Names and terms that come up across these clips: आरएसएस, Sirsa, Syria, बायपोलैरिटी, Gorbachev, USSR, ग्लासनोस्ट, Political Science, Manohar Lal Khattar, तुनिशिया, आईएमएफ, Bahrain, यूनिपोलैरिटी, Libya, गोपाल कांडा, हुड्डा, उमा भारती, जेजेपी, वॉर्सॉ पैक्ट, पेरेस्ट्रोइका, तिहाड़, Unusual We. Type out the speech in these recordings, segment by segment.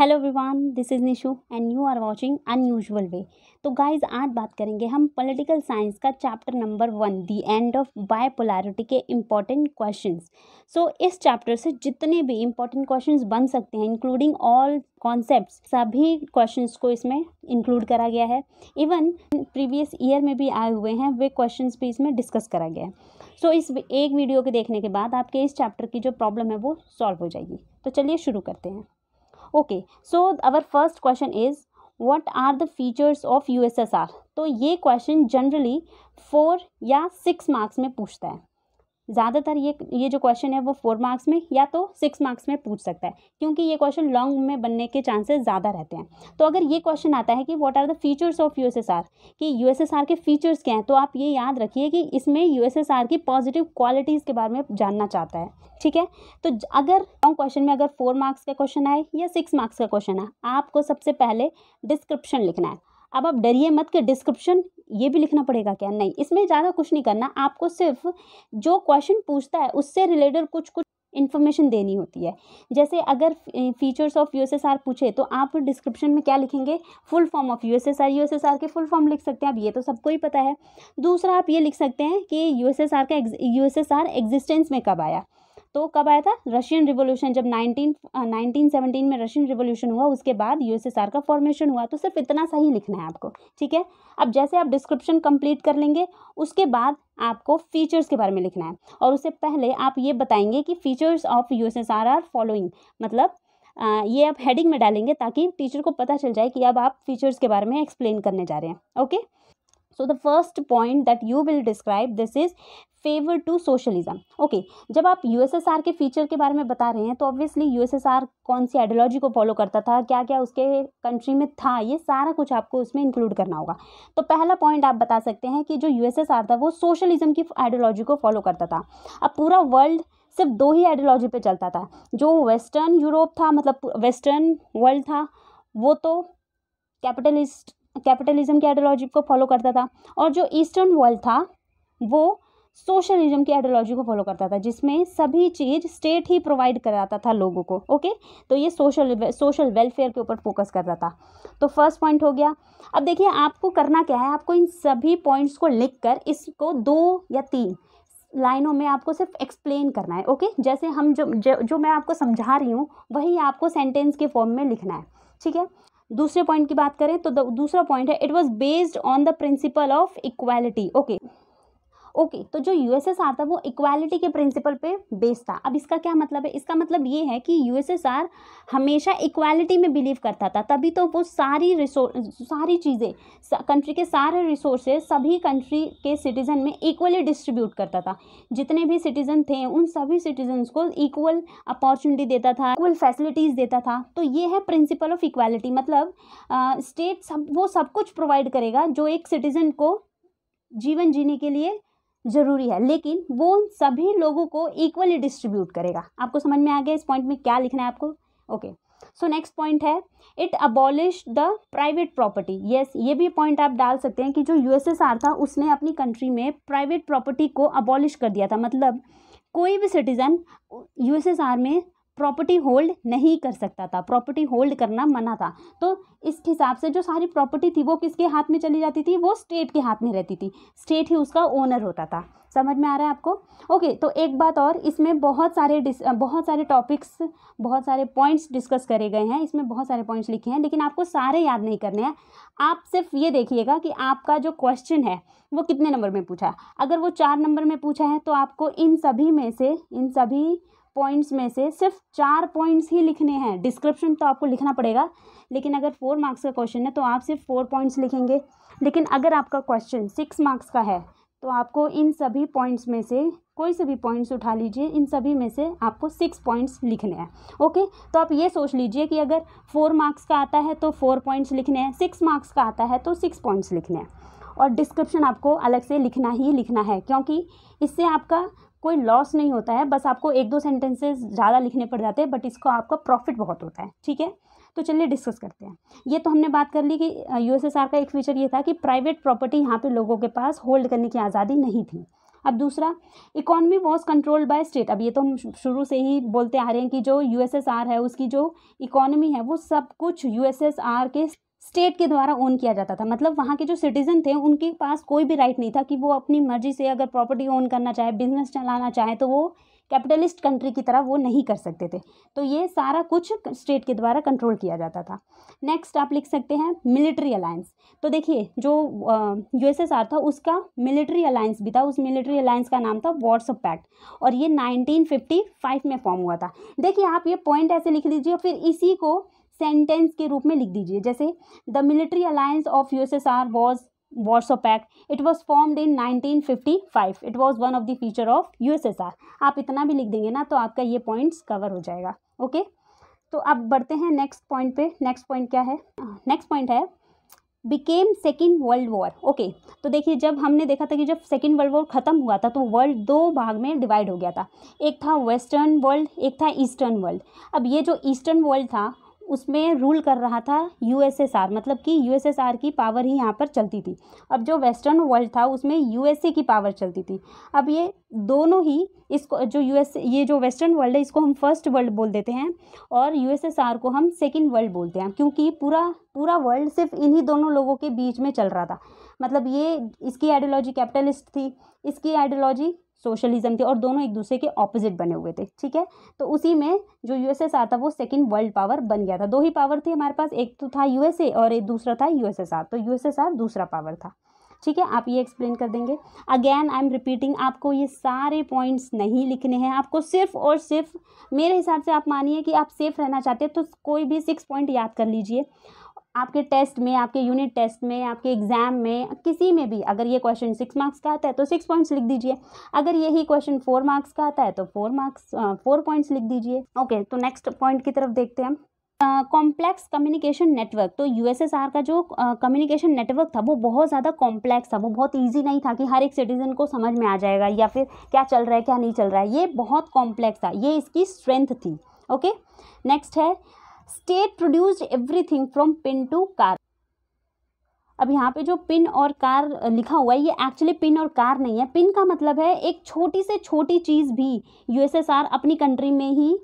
Hello everyone, this is Nishu and you are watching unusual way. तो guys, आज बात करेंगे हम पॉलिटिकल साइंस का chapter number 1 the end of बायपोलैरिटी के इम्पॉर्टेंट क्वेश्चंस। सो इस चैप्टर से जितने भी इम्पॉर्टेंट क्वेश्चंस बन सकते हैं इंक्लूडिंग ऑल कॉन्सेप्ट्स, सभी क्वेश्चंस को इसमें इंक्लूड करा गया है। इवन प्रीवियस ईयर में भी आए हुए हैं वे क्वेश्चंस भी इसमें डिस्कस करा गया है। सो इस एक वीडियो के देखने के बाद आपके इस चैप्टर की जो प्रॉब्लम है वो सॉल्व हो जाएगी। तो चलिए शुरू करते हैं। Okay, so our first question is what are the features of USSR. तो ये क्वेश्चन जनरली 4 या 6 मार्क्स में पूछता है। ज़्यादातर ये जो क्वेश्चन है वो 4 मार्क्स में या तो 6 मार्क्स में पूछ सकता है, क्योंकि ये क्वेश्चन लॉन्ग में बनने के चांसेस ज़्यादा रहते हैं। तो अगर ये क्वेश्चन आता है कि what are the features of USSR, कि यूएसएसआर के फीचर्स क्या हैं, तो आप ये याद रखिए कि इसमें यूएसएसआर की पॉजिटिव क्वालिटीज़ के बारे में जानना चाहता है। ठीक है, तो अगर लॉन्ग क्वेश्चन में अगर 4 मार्क्स का क्वेश्चन आए या 6 मार्क्स का क्वेश्चन आए, आपको सबसे पहले डिस्क्रिप्शन लिखना है। अब आप डरिए मत कि डिस्क्रिप्शन ये भी लिखना पड़ेगा क्या, नहीं, इसमें ज़्यादा कुछ नहीं करना। आपको सिर्फ जो क्वेश्चन पूछता है उससे रिलेटेड कुछ इन्फॉर्मेशन देनी होती है। जैसे अगर फीचर्स ऑफ यूएसएसआर पूछे तो आप डिस्क्रिप्शन में क्या लिखेंगे, full form of USSR, USSR के फुल फॉर्म लिख सकते हैं। अब ये तो सबको ही पता है। दूसरा, आप ये लिख सकते हैं कि यूएसएसआर का यूएसएसआर एग्जिस्टेंस में कब आया। तो कब आया था, रशियन रिवोल्यूशन, जब 1917 में रशियन रिवोल्यूशन हुआ, उसके बाद यूएसएसआर का फॉर्मेशन हुआ। तो सिर्फ इतना सा ही लिखना है आपको। ठीक है, अब जैसे आप डिस्क्रिप्शन कंप्लीट कर लेंगे उसके बाद आपको फीचर्स के बारे में लिखना है, और उससे पहले आप ये बताएंगे कि features of USSR are following, मतलब ये आप हेडिंग में डालेंगे ताकि टीचर को पता चल जाए कि अब आप फीचर्स के बारे में एक्सप्लेन करने जा रहे हैं। Okay, so the first point that you will describe this is favour to socialism. Okay, जब आप यूएसएसआर के फीचर के बारे में बता रहे हैं तो ऑब्वियसली यूएसएसआर कौन सी आइडियोलॉजी को फॉलो करता था, क्या क्या उसके कंट्री में था, ये सारा कुछ आपको उसमें इंक्लूड करना होगा। तो पहला पॉइंट आप बता सकते हैं कि जो यूएसएसआर था वो सोशलिज्म की आइडियोलॉजी को फॉलो करता था। अब पूरा वर्ल्ड सिर्फ 2 ही आइडियोलॉजी पे चलता था। जो वेस्टर्न यूरोप था, मतलब वेस्टर्न वर्ल्ड था, वो तो कैपिटलिज्म की आइडियोलॉजी को फॉलो करता था, और जो ईस्टर्न वर्ल्ड था वो सोशलिज्म की आइडियोलॉजी को फॉलो करता था, जिसमें सभी चीज़ स्टेट ही प्रोवाइड कराता था लोगों को। ओके, तो ये सोशल वेलफेयर के ऊपर फोकस करता था। तो फर्स्ट पॉइंट हो गया। अब देखिए आपको करना क्या है, आपको इन सभी पॉइंट्स को लिखकर इसको 2 या 3 लाइनों में आपको सिर्फ एक्सप्लेन करना है। ओके, जैसे हम जो मैं आपको समझा रही हूँ वही आपको सेंटेंस के फॉर्म में लिखना है। ठीक है, दूसरे पॉइंट की बात करें तो दूसरा पॉइंट है it was based on the principle of equality. Okay, तो जो यूएसएसआर था वो इक्वालिटी के प्रिंसिपल पे बेस्ड था। अब इसका क्या मतलब है, इसका मतलब ये है कि यूएसएसआर हमेशा इक्वालिटी में बिलीव करता था, तभी तो वो सारी चीज़ें, कंट्री के सारे रिसोर्सेज सभी कंट्री के सिटीज़न में इक्वली डिस्ट्रीब्यूट करता था। जितने भी सिटीज़न थे उन सभी सिटीजन्स को इक्वल अपॉर्चुनिटी देता था, इक्वल फैसिलिटीज़ देता था। तो ये है प्रिंसिपल ऑफ इक्वालिटी, मतलब स्टेट सब कुछ प्रोवाइड करेगा जो एक सिटीज़न को जीवन जीने के लिए ज़रूरी है, लेकिन वो सभी लोगों को इक्वली डिस्ट्रीब्यूट करेगा। आपको समझ में आ गया इस पॉइंट में क्या लिखना है आपको। ओके, सो नेक्स्ट पॉइंट है it abolish the private property. Yes, ये भी पॉइंट आप डाल सकते हैं कि जो यूएसएसआर था उसने अपनी कंट्री में प्राइवेट प्रॉपर्टी को अबॉलिश कर दिया था, मतलब कोई भी सिटीज़न यूएसएसआर में प्रॉपर्टी होल्ड नहीं कर सकता था, प्रॉपर्टी होल्ड करना मना था। तो इस हिसाब से जो सारी प्रॉपर्टी थी वो किसके हाथ में चली जाती थी, वो स्टेट के हाथ में रहती थी, स्टेट ही उसका ओनर होता था। समझ में आ रहा है आपको। ओके, तो एक बात और, इसमें बहुत सारे टॉपिक्स, बहुत सारे पॉइंट्स डिस्कस करे गए हैं, इसमें बहुत सारे पॉइंट्स लिखे हैं, लेकिन आपको सारे याद नहीं करने हैं। आप सिर्फ ये देखिएगा कि आपका जो क्वेश्चन है वो कितने नंबर में पूछा है। अगर वो 4 नंबर में पूछा है तो आपको इन सभी पॉइंट्स में से सिर्फ 4 पॉइंट्स ही लिखने हैं। डिस्क्रिप्शन तो आपको लिखना पड़ेगा, लेकिन अगर 4 मार्क्स का क्वेश्चन है तो आप सिर्फ 4 पॉइंट्स लिखेंगे। लेकिन अगर आपका क्वेश्चन 6 मार्क्स का है तो आपको इन सभी पॉइंट्स में से कोई से भी पॉइंट्स उठा लीजिए, इन सभी में से आपको 6 पॉइंट्स लिखने हैं। ओके, तो आप ये सोच लीजिए कि अगर 4 मार्क्स का आता है तो 4 पॉइंट्स लिखने हैं, 6 मार्क्स का आता है तो 6 पॉइंट्स लिखने हैं, और डिस्क्रिप्शन आपको अलग से लिखना ही लिखना है, क्योंकि इससे आपका कोई लॉस नहीं होता है। बस आपको 1-2 सेंटेंसेस ज़्यादा लिखने पड़ जाते हैं, बट इसको आपका प्रॉफिट बहुत होता है। ठीक है, तो चलिए डिस्कस करते हैं। ये तो हमने बात कर ली कि यूएसएसआर का एक फीचर ये था कि प्राइवेट प्रॉपर्टी यहाँ पे लोगों के पास होल्ड करने की आज़ादी नहीं थी। अब दूसरा economy was controlled by state. अब ये तो हम शुरू से ही बोलते आ रहे हैं कि जो यूएसएसआर है उसकी जो इकोनॉमी है वो सब कुछ यूएसएसआर के स्टेट के द्वारा ओन किया जाता था। मतलब वहाँ के जो सिटीज़न थे उनके पास कोई भी राइट नहीं था कि वो अपनी मर्जी से अगर प्रॉपर्टी ओन करना चाहे, बिजनेस चलाना चाहे, तो वो कैपिटलिस्ट कंट्री की तरह वो नहीं कर सकते थे। तो ये सारा कुछ स्टेट के द्वारा कंट्रोल किया जाता था। नेक्स्ट आप लिख सकते हैं मिलिट्री अलायंस। तो देखिए जो यूएसएसआर था उसका मिलिट्री अलायंस भी था। उस मिलिट्री अलायंस का नाम था वॉर्सॉ पैक्ट और ये 1955 में फॉर्म हुआ था। देखिए आप ये पॉइंट ऐसे लिख लीजिए और फिर इसी को सेंटेंस के रूप में लिख दीजिए, जैसे the military alliance of USSR was वॉर्सॉ पैक्ट, it was formed in 1955, it was one of the feature of USSR. आप इतना भी लिख देंगे ना तो आपका ये पॉइंट्स कवर हो जाएगा। ओके, तो अब बढ़ते हैं नेक्स्ट पॉइंट पे। नेक्स्ट पॉइंट क्या है? नेक्स्ट पॉइंट है became second world war. Okay, तो देखिए जब हमने देखा था कि जब सेकेंड वर्ल्ड वॉर ख़त्म हुआ था तो वर्ल्ड दो भाग में डिवाइड हो गया था। एक था वेस्टर्न वर्ल्ड, एक था ईस्टर्न वर्ल्ड। अब ये जो ईस्टर्न वर्ल्ड था उसमें रूल कर रहा था यूएसएसआर, मतलब कि यूएसएसआर की पावर ही यहाँ पर चलती थी। अब जो वेस्टर्न वर्ल्ड था उसमें यूएसए की पावर चलती थी। अब ये दोनों ही, इसको जो ये जो वेस्टर्न वर्ल्ड है इसको हम फर्स्ट वर्ल्ड बोल देते हैं और यूएसएसआर को हम सेकंड वर्ल्ड बोलते हैं, क्योंकि पूरा वर्ल्ड सिर्फ इन्हीं दोनों लोगों के बीच में चल रहा था। मतलब ये, इसकी आइडियोलॉजी कैपिटलिस्ट थी, इसकी आइडियोलॉजी सोशलिज्म थे और दोनों एक दूसरे के ऑपोजिट बने हुए थे। ठीक है, तो उसी में जो यूएसएसआर था वो सेकंड वर्ल्ड पावर बन गया था। दो ही पावर थी हमारे पास, एक तो था यूएसए और एक दूसरा था यूएसएसआर। तो यूएसएसआर दूसरा पावर था। ठीक है, आप ये एक्सप्लेन कर देंगे। अगेन आई एम रिपीटिंग, आपको ये सारे पॉइंट्स नहीं लिखने हैं, आपको सिर्फ और सिर्फ मेरे हिसाब से आप मानिए कि आप सेफ रहना चाहते हैं तो कोई भी 6 पॉइंट याद कर लीजिए। आपके टेस्ट में, आपके यूनिट टेस्ट में, आपके एग्ज़ाम में, किसी में भी अगर ये क्वेश्चन 6 मार्क्स का आता है तो 6 पॉइंट्स लिख दीजिए। अगर यही क्वेश्चन 4 मार्क्स का आता है तो 4 पॉइंट्स लिख दीजिए। ओके, तो नेक्स्ट पॉइंट की तरफ देखते हैं। Complex communication network. तो यूएसएसआर का जो कम्युनिकेशन नेटवर्क था वो बहुत ज़्यादा कॉम्प्लेक्स था। वो बहुत इजी नहीं था कि हर एक सिटीज़न को समझ में आ जाएगा या फिर क्या चल रहा है क्या नहीं चल रहा है। ये बहुत कॉम्प्लेक्स था, ये इसकी स्ट्रेंथ थी। ओके, नेक्स्ट है state produced everything from pin to car. अब यहाँ पे जो पिन और कार लिखा हुआ है ये एक्चुअली पिन और कार नहीं है। पिन का मतलब है एक छोटी से छोटी चीज़ भी यूएसएसआर अपनी कंट्री में ही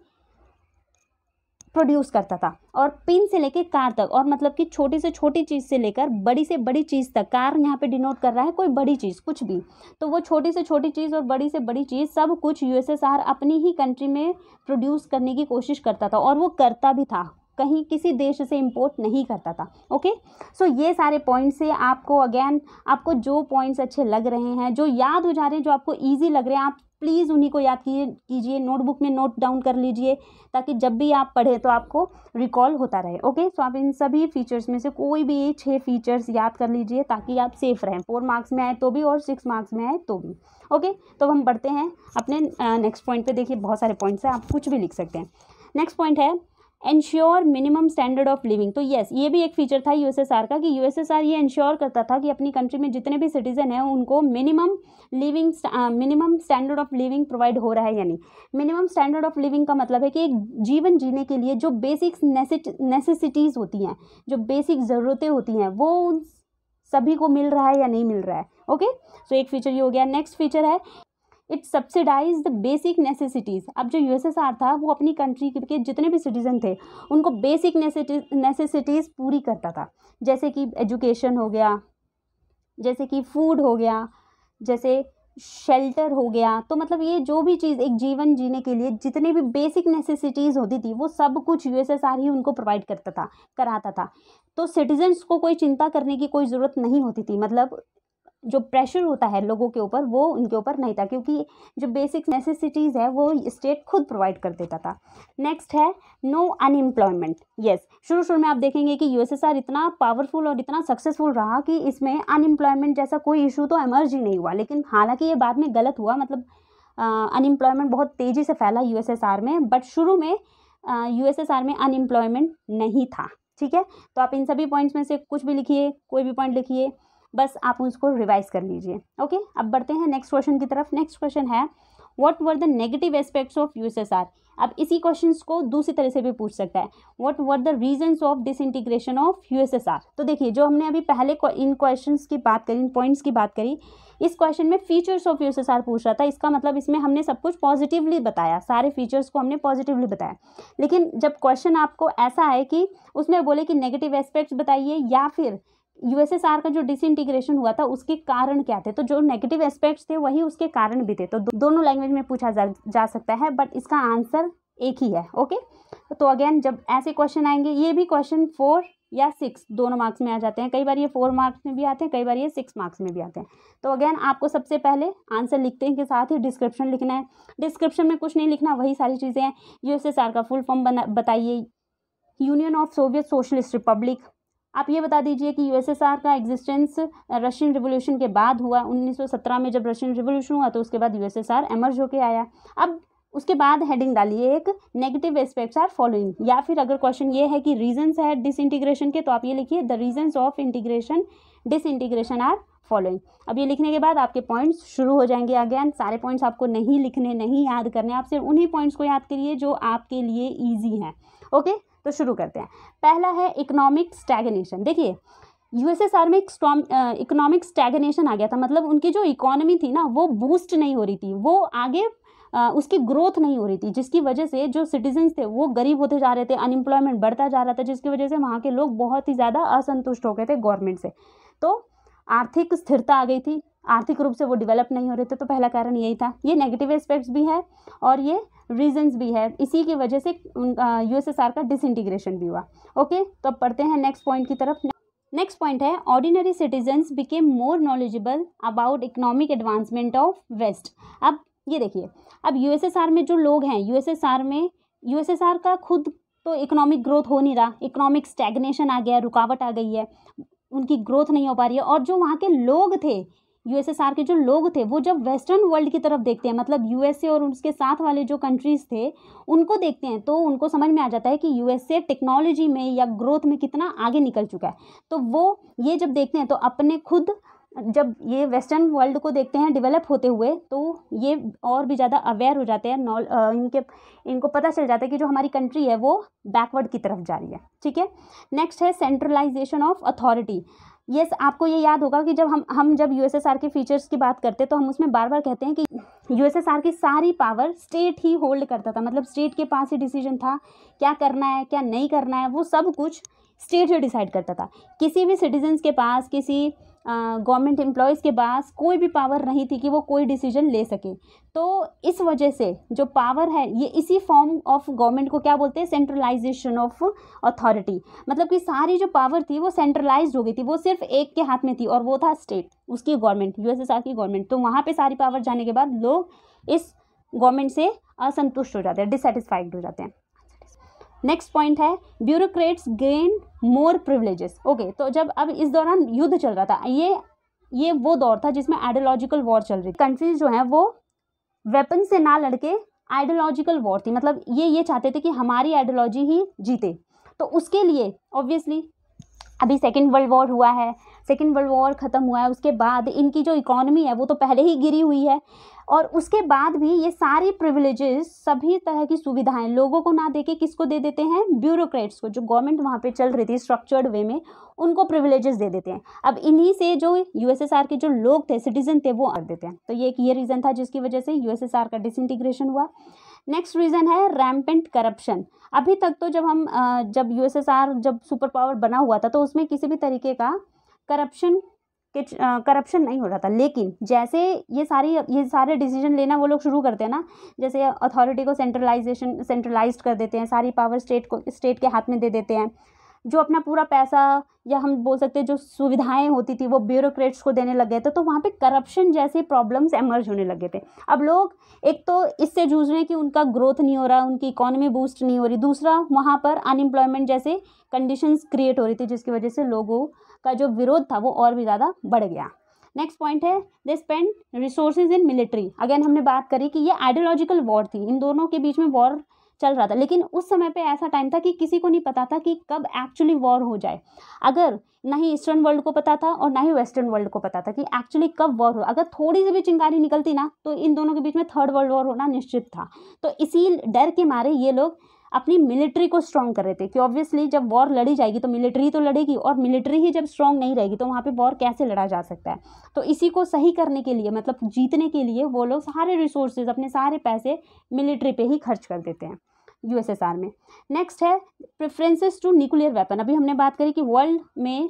प्रोड्यूस करता था, और पिन से लेकर कार तक, और मतलब कि छोटी से छोटी चीज़ से लेकर बड़ी से बड़ी चीज़ तक। कार यहाँ पे डिनोट कर रहा है कोई बड़ी चीज़, कुछ भी। तो वो छोटी से छोटी चीज़ और बड़ी से बड़ी चीज़ सब कुछ यूएसएसआर अपनी ही कंट्री में प्रोड्यूस करने की कोशिश करता था, और वो करता भी था, कहीं किसी देश से इंपोर्ट नहीं करता था। ओके, सो ये सारे पॉइंट्स से आपको, अगेन आपको जो पॉइंट्स अच्छे लग रहे हैं, जो याद हो जा रहे हैं, जो आपको ईजी लग रहे हैं, आप प्लीज़ उन्हीं को याद कीजिए, नोटबुक में नोट डाउन कर लीजिए ताकि जब भी आप पढ़ें तो आपको रिकॉल होता रहे। ओके, सो आप इन सभी फीचर्स में से कोई भी ये 6 फीचर्स याद कर लीजिए ताकि आप सेफ रहें। 4 मार्क्स में आए तो भी और 6 मार्क्स में आए तो भी। ओके, तो हम बढ़ते हैं अपने नेक्स्ट पॉइंट पे। देखिए बहुत सारे पॉइंट्स हैं, आप कुछ भी लिख सकते हैं। नेक्स्ट पॉइंट है ensure minimum standard of living. तो यस, ये भी एक फीचर था यूएसएसआर का कि यूएसएसआर ये इंश्योर करता था कि अपनी कंट्री में जितने भी सिटीज़न हैं उनको minimum standard of living provide हो रहा है। यानी मिनिमम स्टैंडर्ड ऑफ लिविंग का मतलब है कि एक जीवन जीने के लिए जो बेसिक नेसेसिटीज़ होती हैं, जो बेसिक ज़रूरतें होती हैं, वो उन सभी को मिल रहा है या नहीं मिल रहा है। ओके, सो एक फीचर ये हो गया। नेक्स्ट फीचर है it subsidize the basic necessities. अब जो यूएसएसआर था वो अपनी कंट्री के जितने भी सिटीज़न थे उनको बेसिक नेसेसिटीज़ पूरी करता था, जैसे कि एजुकेशन हो गया, जैसे कि फूड हो गया, जैसे शेल्टर हो गया। तो मतलब ये जो भी चीज़ एक जीवन जीने के लिए जितने भी बेसिक नेसेसिटीज़ होती थी वो सब कुछ यूएसएसआर ही उनको प्रोवाइड कराता था। तो सिटीजन्स को कोई चिंता करने की कोई ज़रूरत नहीं होती थी। मतलब जो प्रेशर होता है लोगों के ऊपर वो उनके ऊपर नहीं था, क्योंकि जो बेसिक नेसेसिटीज़ है वो स्टेट खुद प्रोवाइड कर देता था। नेक्स्ट है नो अनएम्प्लॉयमेंट। यस, शुरू में आप देखेंगे कि यूएसएसआर इतना पावरफुल और इतना सक्सेसफुल रहा कि इसमें अनएम्प्लॉयमेंट जैसा कोई इशू तो इमर्ज ही नहीं हुआ, लेकिन हालांकि ये बाद में गलत हुआ। मतलब अनएम्प्लॉयमेंट बहुत तेज़ी से फैला यूएसएसआर में, बट शुरू में यूएसएसआर में अनएम्प्लॉयमेंट नहीं था। ठीक है, तो आप इन सभी पॉइंट्स में से कुछ भी लिखिए, कोई भी पॉइंट लिखिए, बस आप उसको रिवाइज कर लीजिए। ओके, अब बढ़ते हैं नेक्स्ट क्वेश्चन की तरफ। नेक्स्ट क्वेश्चन है what were the negative aspects of USSR. अब इसी क्वेश्चंस को दूसरी तरह से भी पूछ सकता है, what were the reasons of disintegration of USSR. तो देखिए जो हमने अभी पहले इन क्वेश्चंस की बात करी, इन पॉइंट्स की बात करी, इस क्वेश्चन में फीचर्स ऑफ यूएसएसआर पूछ रहा था। इसका मतलब इसमें हमने सब कुछ पॉजिटिवली बताया, सारे फीचर्स को हमने पॉजिटिवली बताया। लेकिन जब क्वेश्चन आपको ऐसा है कि उसमें बोले कि नेगेटिव एस्पेक्ट्स बताइए या फिर यूएसएसआर का जो डिसइंटीग्रेशन हुआ था उसके कारण क्या थे, तो जो नेगेटिव एस्पेक्ट्स थे वही उसके कारण भी थे। तो दोनों लैंग्वेज में पूछा जा सकता है, बट इसका आंसर एक ही है। ओके, तो अगेन जब ऐसे क्वेश्चन आएंगे, ये भी क्वेश्चन 4 या 6 दोनों मार्क्स में आ जाते हैं। कई बार ये 4 मार्क्स में भी आते हैं, कई बार ये 6 मार्क्स में भी आते हैं। तो अगेन आपको सबसे पहले आंसर लिखते हैं के साथ ही डिस्क्रिप्शन लिखना है। डिस्क्रिप्शन में कुछ नहीं लिखना, वही सारी चीज़ें हैं। यूएसएसआर का फुल फॉर्म बताइए, Union of Soviet Socialist Republic. आप ये बता दीजिए कि यूएसएसआर का एग्जिस्टेंस रशियन रिवोल्यूशन के बाद हुआ, 1917 में जब रशियन रिवोल्यूशन हुआ तो उसके बाद यूएसएसआर एमर्ज होके आया। अब उसके बाद हेडिंग डालिए एक, नेगेटिव एस्पेक्ट्स आर फॉलोइंग। या फिर अगर क्वेश्चन ये है कि रीजंस है डिसइंटीग्रेशन के, तो आप ये लिखिए the reasons of integration disintegration are following. अब ये लिखने के बाद आपके पॉइंट्स शुरू हो जाएंगे। अगेन सारे पॉइंट्स आपको नहीं लिखने, नहीं याद करने, आप सिर्फ उन्हीं पॉइंट्स को याद करिए जो आपके लिए ईजी हैं। ओके, तो शुरू करते हैं। पहला है इकोनॉमिक स्टैगनेशन। देखिए यूएसएसआर में इकोनॉमिक स्टैगनेशन आ गया था, मतलब उनकी जो इकोनॉमी थी ना वो बूस्ट नहीं हो रही थी, वो आगे उसकी ग्रोथ नहीं हो रही थी, जिसकी वजह से जो सिटीजन्स थे वो गरीब होते जा रहे थे, अनएम्प्लॉयमेंट बढ़ता जा रहा था, जिसकी वजह से वहाँ के लोग बहुत ही ज़्यादा असंतुष्ट हो गए थे गवर्नमेंट से। तो आर्थिक स्थिरता आ गई थी, आर्थिक रूप से वो डेवलप नहीं हो रहे थे, तो पहला कारण यही था। ये नेगेटिव एस्पेक्ट्स भी है और ये रीजंस भी है, इसी की वजह से यूएसएसआर का डिसइंटीग्रेशन भी हुआ। ओके, तो अब पढ़ते हैं नेक्स्ट पॉइंट की तरफ। नेक्स्ट पॉइंट है ordinary citizens became more knowledgeable about economic advancement of West. अब ये देखिए, अब यूएसएसआर में जो लोग हैं, यूएसएसआर का खुद तो इकोनॉमिक ग्रोथ हो नहीं रहा, इकोनॉमिक स्टैगनेशन आ गया, रुकावट आ गई है, उनकी ग्रोथ नहीं हो पा रही है। और जो वहाँ के लोग थे, यूएसएसआर के जो लोग थे, वो जब वेस्टर्न वर्ल्ड की तरफ देखते हैं, मतलब यूएसए और उसके साथ वाले जो कंट्रीज़ थे उनको देखते हैं, तो उनको समझ में आ जाता है कि यूएसए टेक्नोलॉजी में या ग्रोथ में कितना आगे निकल चुका है। तो वो ये जब देखते हैं, तो अपने खुद जब ये वेस्टर्न वर्ल्ड को देखते हैं डेवलप होते हुए, तो ये और भी ज़्यादा अवेयर हो जाते हैं, इनको पता चल जाता है कि जो हमारी कंट्री है वो बैकवर्ड की तरफ जा रही है। ठीक है, नेक्स्ट है सेंट्रलाइजेशन ऑफ अथॉरिटी। यस, आपको ये याद होगा कि जब हम जब यूएसएसआर के फीचर्स की बात करते हैं तो हम उसमें बार बार कहते हैं कि यूएसएसआर की सारी पावर स्टेट ही होल्ड करता था, मतलब स्टेट के पास ही डिसीजन था, क्या करना है क्या नहीं करना है वो सब कुछ स्टेट ही डिसाइड करता था। किसी भी सिटीजन्स के पास, किसी गवर्नमेंट एम्प्लॉयज़ के पास कोई भी पावर नहीं थी कि वो कोई डिसीजन ले सके। तो इस वजह से जो पावर है, ये इसी फॉर्म ऑफ गवर्नमेंट को क्या बोलते हैं, सेंट्रलाइजेशन ऑफ अथॉरिटी। मतलब कि सारी जो पावर थी वो सेंट्रलाइज्ड हो गई थी, वो सिर्फ एक के हाथ में थी और वो था स्टेट, उसकी गवर्नमेंट, यूएसएसआर की गवर्नमेंट। तो वहाँ पर सारी पावर जाने के बाद लोग इस गवर्नमेंट से असंतुष्ट हो जाते हैं, डिससेटिस्फाइड हो जाते हैं। नेक्स्ट पॉइंट है bureaucrats gain more privileges. Okay, तो जब अब इस दौरान युद्ध चल रहा था, ये वो दौर था जिसमें आइडियोलॉजिकल वॉर चल रही थी। कंट्रीज जो हैं वो वेपन से ना लड़के आइडियोलॉजिकल वॉर थी, मतलब ये चाहते थे कि हमारी आइडियोलॉजी ही जीते। तो उसके लिए ऑब्वियसली अभी सेकेंड वर्ल्ड वॉर हुआ है, सेकेंड वर्ल्ड वॉर ख़त्म हुआ है, उसके बाद इनकी जो इकोनॉमी है वो तो पहले ही गिरी हुई है, और उसके बाद भी ये सारी प्रिविलेजेस, सभी तरह की सुविधाएं लोगों को ना देके किसको दे देते हैं, ब्यूरोक्रेट्स को। जो गवर्नमेंट वहाँ पे चल रही थी स्ट्रक्चर्ड वे में, उनको प्रिविलेजेस दे देते हैं। अब इन्हीं से जो यूएसएसआर के जो लोग थे, सिटीजन थे, वो कर देते हैं। तो ये एक ये रीज़न था जिसकी वजह से यूएसएसआर का डिसइंटीग्रेशन हुआ। नेक्स्ट रीज़न है रैम्पेंट करप्शन। अभी तक तो जब यूएसएसआर जब सुपर पावर बना हुआ था तो उसमें किसी भी तरीके का करप्शन नहीं हो रहा था, लेकिन जैसे ये सारे डिसीजन लेना वो लोग शुरू करते हैं ना, जैसे अथॉरिटी को सेंट्रलाइज्ड कर देते हैं, सारी पावर स्टेट के हाथ में दे देते हैं, जो अपना पूरा पैसा या हम बोल सकते हैं जो सुविधाएं होती थी वो ब्यूरोक्रेट्स को देने लग गए थे। तो वहाँ पे करप्शन जैसे प्रॉब्लम्स एमर्ज होने लगे थे। अब लोग एक तो इससे जूझ रहे हैं कि उनका ग्रोथ नहीं हो रहा, उनकी इकोनॉमी बूस्ट नहीं हो रही, दूसरा वहाँ पर अनएम्प्लॉयमेंट जैसे कंडीशंस क्रिएट हो रही थी, जिसकी वजह से लोगों का जो विरोध था वो और भी ज़्यादा बढ़ गया। नेक्स्ट पॉइंट है they spend resources in military. Again हमने बात करी कि ये आइडियोलॉजिकल वॉर थी, इन दोनों के बीच में वॉर चल रहा था। लेकिन उस समय पे ऐसा टाइम था कि किसी को नहीं पता था कि कब एक्चुअली वॉर हो जाए। अगर ना ही ईस्टर्न वर्ल्ड को पता था और ना ही वेस्टर्न वर्ल्ड को पता था कि एक्चुअली कब वॉर हो। अगर थोड़ी सी भी चिंगारी निकलती ना तो इन दोनों के बीच में थर्ड वर्ल्ड वॉर होना निश्चित था। तो इसी डर के मारे ये लोग अपनी मिलिट्री को स्ट्रॉन्ग कर रहे थे कि ऑब्वियसली जब वॉर लड़ी जाएगी तो मिलिट्री तो लड़ेगी, और मिलिट्री ही जब स्ट्रॉन्ग नहीं रहेगी तो वहाँ पे वॉर कैसे लड़ा जा सकता है। तो इसी को सही करने के लिए, मतलब जीतने के लिए, वो लोग सारे रिसोर्सेज, अपने सारे पैसे मिलिट्री पे ही खर्च कर देते हैं यूएसएसआर में। नेक्स्ट है प्रेफरेंसेस टू न्यूक्लियर वेपन। अभी हमने बात करी कि वर्ल्ड में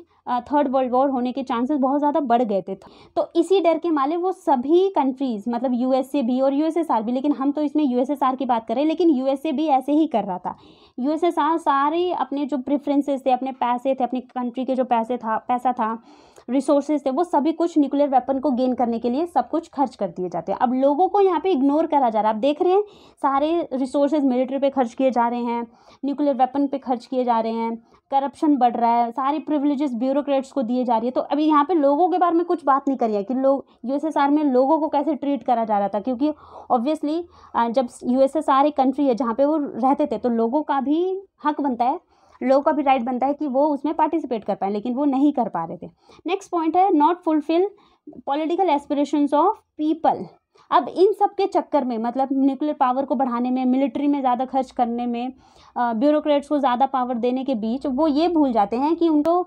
थर्ड वर्ल्ड वॉर होने के चांसेस बहुत ज़्यादा बढ़ गए थे, तो इसी डर के मारे वो सभी कंट्रीज़, मतलब यूएसए भी और यूएसएसआर भी, लेकिन हम तो इसमें यूएसएसआर की बात कर रहे हैं, लेकिन यूएसए भी ऐसे ही कर रहा था। यूएसएसआर सारे अपने जो प्रेफरेंसेस थे, अपने पैसे थे, अपनी कंट्री के जो पैसा था, रिसोर्सेज थे, वो सभी कुछ न्यूक्लियर वेपन को गेन करने के लिए सब कुछ खर्च कर दिए जाते हैं। अब लोगों को यहाँ पर इग्नोर करा जा रहा है। आप देख रहे हैं सारे रिसोर्सेज मिलिट्री पर खर्च किए जा रहे हैं, न्यूक्लियर वेपन पर खर्च किए जा रहे हैं, करप्शन बढ़ रहा है, सारे प्रिविलेजेस ब्यूरोक्रेट्स को दिए जा रही है। तो अभी यहाँ पे लोगों के बारे में कुछ बात नहीं करी है कि लोग यूएसएसआर में लोगों को कैसे ट्रीट करा जा रहा था, क्योंकि ऑब्वियसली जब यूएसएसआर एक कंट्री है जहाँ पे वो रहते थे तो लोगों का भी हक बनता है, लोगों का भी राइट बनता है कि वो उसमें पार्टिसिपेट कर पाए, लेकिन वो नहीं कर पा रहे थे। नेक्स्ट पॉइंट है not fulfil political aspirations of people. अब इन सब के चक्कर में, मतलब न्यूक्लियर पावर को बढ़ाने में, मिलिट्री में ज़्यादा खर्च करने में, ब्यूरोक्रेट्स को ज़्यादा पावर देने के बीच वो ये भूल जाते हैं कि उनको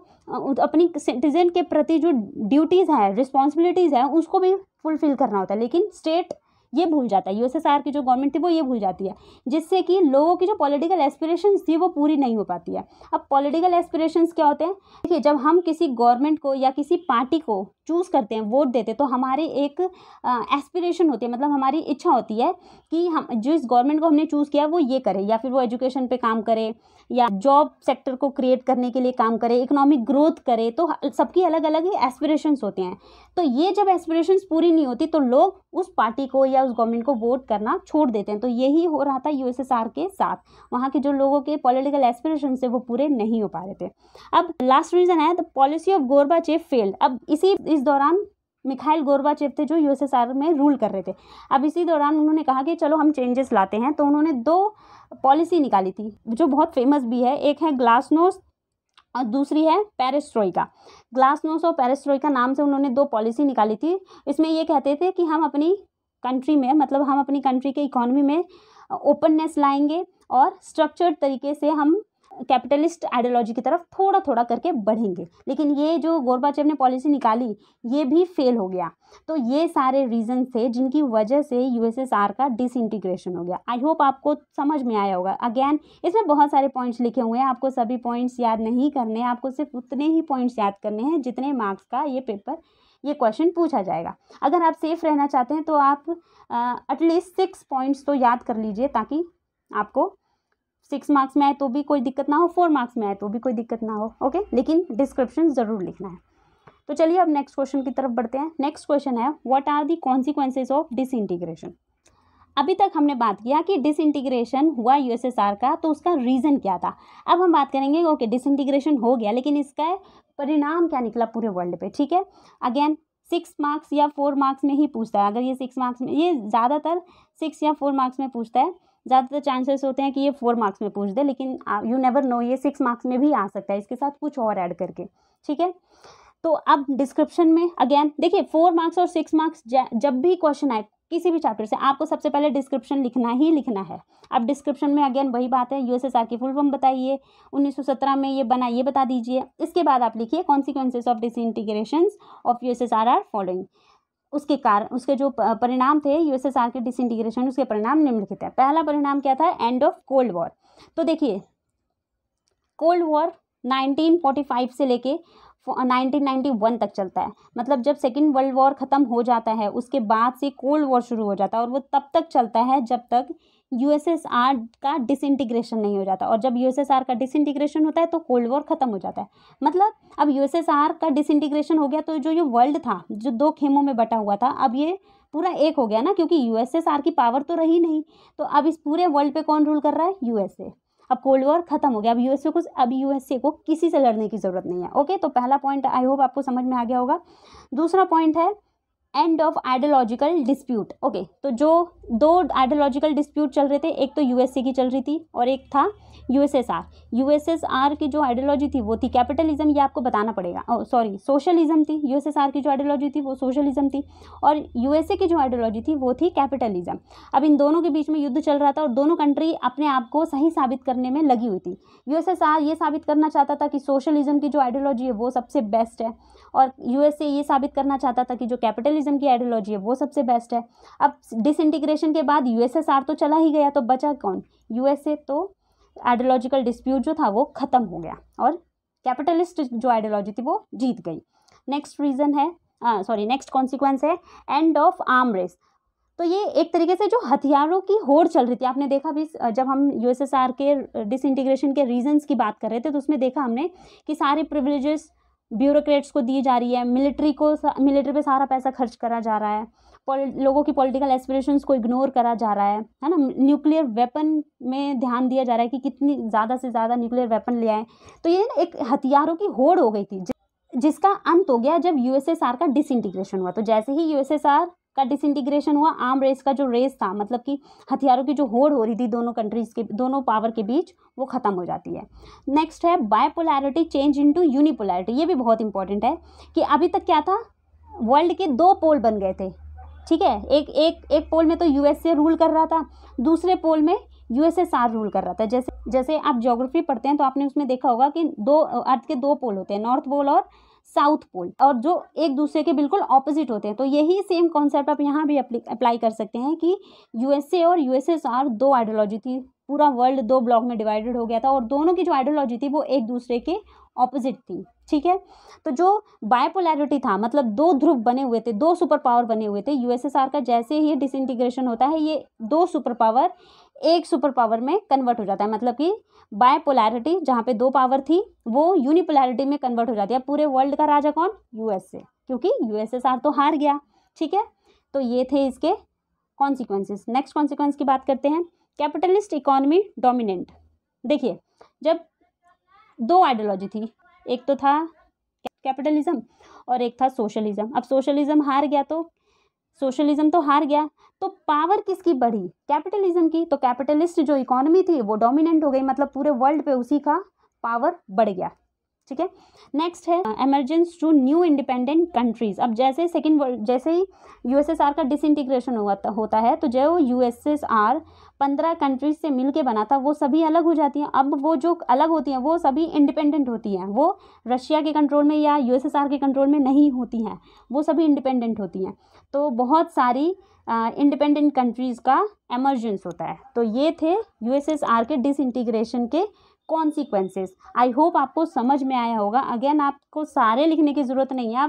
अपनी सिटीजन के प्रति जो ड्यूटीज़ हैं, रिस्पॉन्सिबिलिटीज़ हैं, उसको भी फुलफिल करना होता है। लेकिन स्टेट ये भूल जाता है, यूएसएसआर की जो गवर्नमेंट थी वो ये भूल जाती है, जिससे कि लोगों की जो पॉलिटिकल एस्पिरेशंस थी वो पूरी नहीं हो पाती है। अब पॉलिटिकल एस्पिरेशंस क्या होते हैं? देखिए, जब हम किसी गवर्नमेंट को या किसी पार्टी को चूज़ करते हैं, वोट देते हैं, तो हमारी एक एस्पिरेशन होती है, मतलब हमारी इच्छा होती है कि हम जिस गवर्नमेंट को हमने चूज़ किया वो ये करे, या फिर वो एजुकेशन पे काम करे, या जॉब सेक्टर को क्रिएट करने के लिए काम करे, इकोनॉमिक ग्रोथ करे। तो सबकी अलग अलग एस्पिरेशंस होते हैं। तो ये जब एस्पिरेशंस पूरी नहीं होती तो लोग उस पार्टी को या उस गवर्नमेंट को वोट करना छोड़ देते हैं। तो यही हो रहा था यूएसएसआर के साथ। वहाँ के जो लोगों के पॉलिटिकल एस्पिरेशन थे वो पूरे नहीं हो पा रहे थे। अब लास्ट रीज़न है the policy of Gorbachev failed. अब इस दौरान मिखाइल गोर्बाचेव थे जो यूएसएसआर में रूल कर रहे थे। अब इसी दौरान उन्होंने कहा कि चलो हम चेंजेस लाते हैं, तो उन्होंने 2 पॉलिसी निकाली थी जो बहुत फेमस भी है। एक है ग्लासनोस्ट और दूसरी है पेरेस्ट्रोइका। ग्लासनोस्ट और पेरेस्ट्रोइका नाम से उन्होंने 2 पॉलिसी निकाली थी। इसमें ये कहते थे कि हम अपनी कंट्री में, मतलब हम अपनी कंट्री के इकोनॉमी में ओपननेस लाएंगे और स्ट्रक्चर्ड तरीके से हम कैपिटलिस्ट आइडियोलॉजी की तरफ थोड़ा थोड़ा करके बढ़ेंगे। लेकिन ये जो गोर्बाचेव ने पॉलिसी निकाली ये भी फेल हो गया। तो ये सारे रीजन थे जिनकी वजह से यूएसएसआर का डिसइंटीग्रेशन हो गया। आई होप आपको समझ में आया होगा। अगेन, इसमें बहुत सारे पॉइंट्स लिखे हुए हैं, आपको सभी पॉइंट्स याद नहीं करने, आपको सिर्फ उतने ही पॉइंट्स याद करने हैं जितने मार्क्स का ये क्वेश्चन पूछा जाएगा। अगर आप सेफ रहना चाहते हैं तो आप एटलीस्ट 6 पॉइंट्स तो याद कर लीजिए, ताकि आपको 6 मार्क्स में आए तो भी कोई दिक्कत ना हो, 4 मार्क्स में आए तो भी कोई दिक्कत ना हो। ओके, लेकिन डिस्क्रिप्शन ज़रूर लिखना है। तो चलिए अब नेक्स्ट क्वेश्चन की तरफ बढ़ते हैं। नेक्स्ट क्वेश्चन है what are the consequences of disintegration. अभी तक हमने बात किया कि डिसइंटीग्रेशन हुआ यूएसएसआर का, तो उसका रीज़न क्या था। अब हम बात करेंगे ओके डिसइंटीग्रेशन हो गया, लेकिन इसका परिणाम क्या निकला पूरे वर्ल्ड पे। ठीक है, अगेन 6 मार्क्स या 4 मार्क्स में ही पूछता है। अगर ये 6 मार्क्स में, ये ज़्यादातर 6 या 4 मार्क्स में पूछता है, ज़्यादातर चांसेस होते हैं कि ये 4 मार्क्स में पूछ दे, लेकिन यू नेवर नो, ये 6 मार्क्स में भी आ सकता है इसके साथ कुछ और ऐड करके। ठीक है, तो अब डिस्क्रिप्शन में अगेन देखिए 4 मार्क्स और 6 मार्क्स जब भी क्वेश्चन आए किसी भी चैप्टर से, आपको सबसे पहले डिस्क्रिप्शन लिखना ही लिखना है। अब डिस्क्रिप्शन में अगेन वही बात है, यूएसएसआर की फुल फॉर्म बताइए, 1917 में ये बना ये बता दीजिए। इसके बाद आप लिखिए consequences of disintegration of USSR are following. उसके कारण, उसके जो परिणाम थे यूएसएसआर के डिसइंटीग्रेशन, उसके परिणाम निम्नलिखित हैं। पहला परिणाम क्या था? End of cold war. तो देखिए कोल्ड वॉर 1945 से लेके 1991 तक चलता है, मतलब जब सेकेंड वर्ल्ड वॉर ख़त्म हो जाता है उसके बाद से कोल्ड वॉर शुरू हो जाता है, और वो तब तक चलता है जब तक यूएसएसआर का डिसइंटीग्रेशन नहीं हो जाता। और जब यूएसएसआर का डिसइंटीग्रेशन होता है तो कोल्ड वॉर ख़त्म हो जाता है। मतलब अब यूएसएसआर का डिसइंटीग्रेशन हो गया तो जो ये वर्ल्ड था जो 2 खेमों में बटा हुआ था, अब ये पूरा एक हो गया ना, क्योंकि यूएसएसआर की पावर तो रही नहीं। तो अब इस पूरे वर्ल्ड पे कौन रूल कर रहा है? यूएसए। अब कोल्ड वॉर खत्म हो गया, अब यूएसए को किसी से लड़ने की ज़रूरत नहीं है। ओके, तो पहला पॉइंट आई होप आपको समझ में आ गया होगा। दूसरा पॉइंट है end of ideological dispute. Okay, तो जो दो आइडियोलॉजिकल डिस्प्यूट चल रहे थे, एक तो यूएसए की चल रही थी और एक था यूएसएसआर. यूएसएसआर की जो आइडियोलॉजी थी वो थी कैपिटलिज्म, ये आपको बताना पड़ेगा. सॉरी, सोशलिज्म थी. यूएसएसआर की जो आइडियोलॉजी थी वो सोशलिज्म थी और यूएसए की जो आइडियोलॉजी थी वो थी कैपिटलिज्म. अब इन दोनों के बीच में युद्ध चल रहा था और दोनों कंट्री अपने आप को सही साबित करने में लगी हुई थी. यूएसएसआर ये साबित करना चाहता था कि सोशलिज्म की जो आइडियोलॉजी है वो सबसे बेस्ट है और यूएसए ये साबित करना चाहता था कि जो कैपिटलिज्म की आइडियोलॉजी है वो सबसे बेस्ट है. अब डिसइंटीग्रेशन के बाद यूएसएसआर तो चला ही गया, तो बचा कौन? यूएसए. तो आइडियोलॉजिकल डिस्प्यूट जो था वो ख़त्म हो गया और कैपिटलिस्ट जो आइडियोलॉजी थी वो जीत गई. नेक्स्ट रीज़न है, नेक्स्ट कॉन्सिक्वेंस है एंड ऑफ आर्म रेस. तो ये एक तरीके से जो हथियारों की होड़ चल रही थी, आपने देखा भी जब हम यूएसएसआर के डिसइंटीग्रेशन के रीजंस की बात कर रहे थे तो उसमें देखा हमने कि सारे प्रिविलेजेस ब्यूरोक्रेट्स को दी जा रही है, मिलिट्री पे सारा पैसा खर्च करा जा रहा है, लोगों की पॉलिटिकल एस्पिरेशंस को इग्नोर करा जा रहा है ना. न्यूक्लियर वेपन में ध्यान दिया जा रहा है कि कितनी ज़्यादा से ज़्यादा न्यूक्लियर वेपन ले आए. तो ये ना एक हथियारों की होड़ हो गई थी जिसका अंत हो गया जब यूएसएसआर का डिसइंटीग्रेशन हुआ. तो जैसे ही यूएसएसआर का डिसइंटीग्रेशन हुआ, आर्म रेस का जो रेस था, मतलब कि हथियारों की जो होड़ हो रही थी दोनों कंट्रीज़ के, दोनों पावर के बीच, वो ख़त्म हो जाती है. नेक्स्ट है बायपोलैरिटी चेंज इनटू यूनिपोलैरिटी. ये भी बहुत इंपॉर्टेंट है कि अभी तक क्या था, वर्ल्ड के दो पोल बन गए थे. ठीक है, एक पोल में तो यूएसए रूल कर रहा था, दूसरे पोल में यूएसएसआर रूल कर रहा था. जैसे आप ज्योग्राफी पढ़ते हैं तो आपने उसमें देखा होगा कि दो अर्थ के दो पोल होते हैं, नॉर्थ पोल और साउथ पोल, और जो एक दूसरे के बिल्कुल ऑपोजिट होते हैं. तो यही सेम कॉन्सेप्ट आप यहाँ भी अप्लाई कर सकते हैं कि यूएसए और यूएसएसआर दो आइडियोलॉजी थी, पूरा वर्ल्ड दो ब्लॉक में डिवाइडेड हो गया था और दोनों की जो आइडियोलॉजी थी वो एक दूसरे के ऑपोजिट थी. ठीक है, तो जो बायपोलैरिटी था, मतलब दो ध्रुव बने हुए थे, दो सुपर पावर बने हुए थे. यूएसएसआर का जैसे ही डिसइंटीग्रेशन होता है, ये दो सुपर पावर एक सुपर पावर में कन्वर्ट हो जाता है, मतलब कि बायपोलैरिटी जहाँ पे दो पावर थी वो यूनिपोलैरिटी में कन्वर्ट हो जाती है. पूरे वर्ल्ड का राजा कौन? यूएसए, क्योंकि यूएसएसआर तो हार गया. ठीक है, तो ये थे इसके कॉन्सिक्वेंसेस. नेक्स्ट कॉन्सिक्वेंस की बात करते हैं, कैपिटलिस्ट इकोनॉमी डोमिनेंट. देखिए, जब दो आइडियोलॉजी थी, एक तो था कैपिटलिज्म और एक था सोशलिज्म. अब सोशलिज्म तो हार गया, तो पावर किसकी बढ़ी? कैपिटलिज्म की. तो कैपिटलिस्ट जो इकोनॉमी थी वो डोमिनेंट हो गई, मतलब पूरे वर्ल्ड पे उसी का पावर बढ़ गया. ठीक है, नेक्स्ट है emergence to new independent countries. अब जैसे ही यूएसएसआर का डिसइंटीग्रेशन होता है तो जो यूएसएसआर 15 कंट्रीज से मिलके बना था वो सभी अलग हो जाती हैं. अब वो जो अलग होती हैं वो सभी इंडिपेंडेंट होती हैं, वो रशिया के कंट्रोल में या यूएसएसआर के कंट्रोल में नहीं होती हैं, वो सभी इंडिपेंडेंट होती हैं. तो बहुत सारी इंडिपेंडेंट कंट्रीज़ का एमरजेंस होता है. तो ये थे यूएसएसआर के डिसइंटीग्रेशन के कॉन्सिक्वेंसेस. आई होप आपको समझ में आया होगा. अगेन, आपको सारे लिखने की ज़रूरत नहीं है,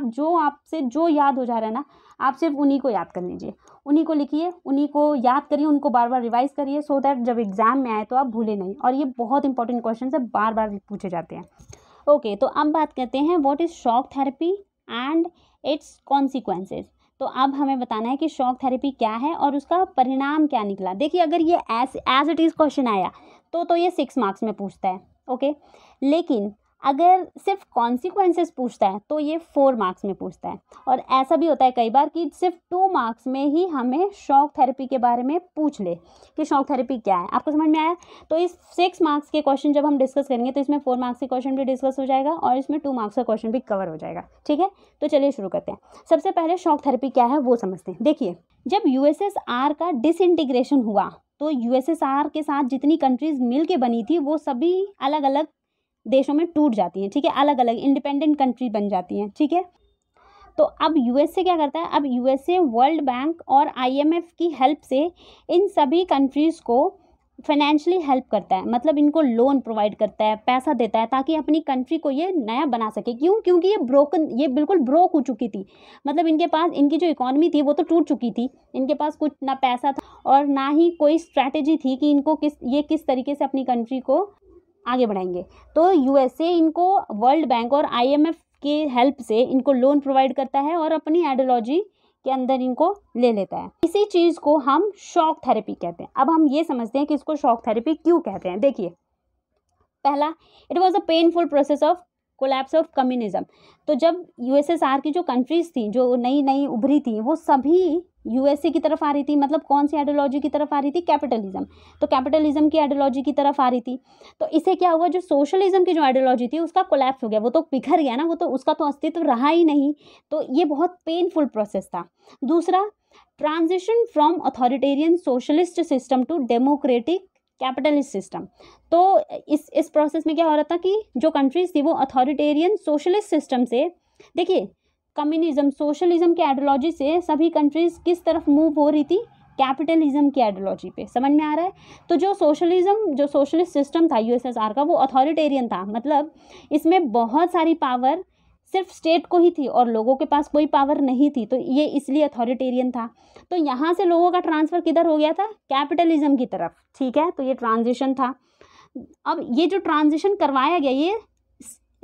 आपसे जो याद हो जा रहा है ना, आप सिर्फ उन्हीं को याद कर लीजिए, उन्हीं को लिखिए, उन्हीं को याद करिए, उनको बार बार रिवाइज करिए, सो दैट जब एग्ज़ाम में आए तो आप भूले नहीं. और ये बहुत इंपॉर्टेंट क्वेश्चन है, बार बार पूछे जाते हैं. ओके, तो अब बात करते हैं what is shock therapy and its consequences. तो अब हमें बताना है कि शॉक थेरेपी क्या है और उसका परिणाम क्या निकला. देखिए, अगर ये एज इट इज़ क्वेश्चन आया तो ये 6 मार्क्स में पूछता है. ओके, लेकिन अगर सिर्फ कॉन्सिक्वेंसेस पूछता है तो ये 4 मार्क्स में पूछता है. और ऐसा भी होता है कई बार कि सिर्फ 2 मार्क्स में ही हमें शॉक थेरेपी के बारे में पूछ ले कि शॉक थेरेपी क्या है. आपको समझ में आया? तो इस 6 मार्क्स के क्वेश्चन जब हम डिस्कस करेंगे तो इसमें 4 मार्क्स के क्वेश्चन भी डिस्कस हो जाएगा और इसमें 2 मार्क्स का क्वेश्चन भी कवर हो जाएगा. ठीक है, तो चलिए शुरू करते हैं. सबसे पहले शॉक थेरेपी क्या है वो समझते हैं. देखिए, जब यूएसएसआर का डिसइंटीग्रेशन हुआ तो यूएसएसआर के साथ जितनी कंट्रीज़ मिलके बनी थी वो सभी अलग अलग देशों में टूट जाती हैं. ठीक है, अलग अलग इंडिपेंडेंट कंट्री बन जाती हैं. ठीक है, तो अब यूएसए क्या करता है? अब यूएसए वर्ल्ड बैंक और आईएमएफ की हेल्प से इन सभी कंट्रीज़ को फाइनेंशियली हेल्प करता है, मतलब इनको लोन प्रोवाइड करता है, पैसा देता है ताकि अपनी कंट्री को ये नया बना सके. क्यों? क्योंकि ये बिल्कुल ब्रोक हो चुकी थी, मतलब इनकी जो इकोनॉमी थी वो तो टूट चुकी थी, इनके पास कुछ ना पैसा था और ना ही कोई स्ट्रैटेजी थी कि इनको किस तरीके से अपनी कंट्री को आगे बढ़ाएंगे. तो यूएसए इनको वर्ल्ड बैंक और आईएमएफ के हेल्प से इनको लोन प्रोवाइड करता है और अपनी आइडियोलॉजी के अंदर इनको ले लेता है. इसी चीज़ को हम शॉक थेरेपी कहते हैं. अब हम ये समझते हैं कि इसको शॉक थेरेपी क्यों कहते हैं. देखिए, पहला, it was a painful process of collapse of communism. तो जब यूएसएसआर की जो कंट्रीज थी जो नई नई उभरी थी वो सभी यूएसए की तरफ आ रही थी, मतलब कौन सी आइडियोलॉजी की तरफ आ रही थी? कैपिटलिज्म। तो कैपिटलिज्म की आइडियोलॉजी की तरफ आ रही थी। तो इसे क्या हुआ, जो सोशलिज्म की जो आइडियोलॉजी थी उसका कोलैप्स हो गया, वो तो बिखर गया ना, वो तो उसका तो अस्तित्व रहा ही नहीं। तो ये बहुत पेनफुल प्रोसेस था। दूसरा, transition from authoritarian socialist system to democratic capitalist system. तो इस प्रोसेस में क्या हो रहा था कि जो कंट्रीज थी वो अथॉरिटेरियन सोशलिस्ट सिस्टम से, देखिए कम्युनिज्म सोशलिज्म की आइडियोलॉजी से सभी कंट्रीज किस तरफ मूव हो रही थी? कैपिटलिज्म की आइडियोलॉजी पे। समझ में आ रहा है? तो जो सोशलिज्म, जो सोशलिस्ट सिस्टम था यूएसएसआर का, वो अथॉरिटेरियन था, मतलब इसमें बहुत सारी पावर सिर्फ स्टेट को ही थी और लोगों के पास कोई पावर नहीं थी, तो ये इसलिए अथॉरिटेरियन था। तो यहाँ से लोगों का ट्रांसफ़र किधर हो गया था? कैपिटलिज्म की तरफ। ठीक है, तो ये ट्रांजिशन था। अब ये जो ट्रांजिशन करवाया गया ये